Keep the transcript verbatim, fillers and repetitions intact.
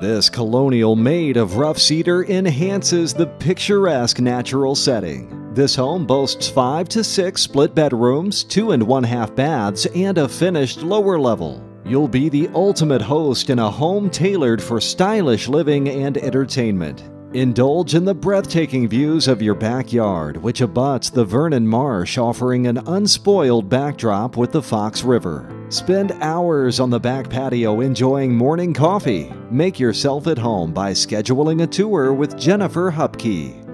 This colonial maid of rough cedar enhances the picturesque natural setting. This home boasts five to six split bedrooms, two and one half baths, and a finished lower level. You'll be the ultimate host in a home tailored for stylish living and entertainment. Indulge in the breathtaking views of your backyard, which abuts the Vernon Marsh, offering an unspoiled backdrop with the Fox River. Spend hours on the back patio enjoying morning coffee. Make yourself at home by scheduling a tour with Jennifer Hupke.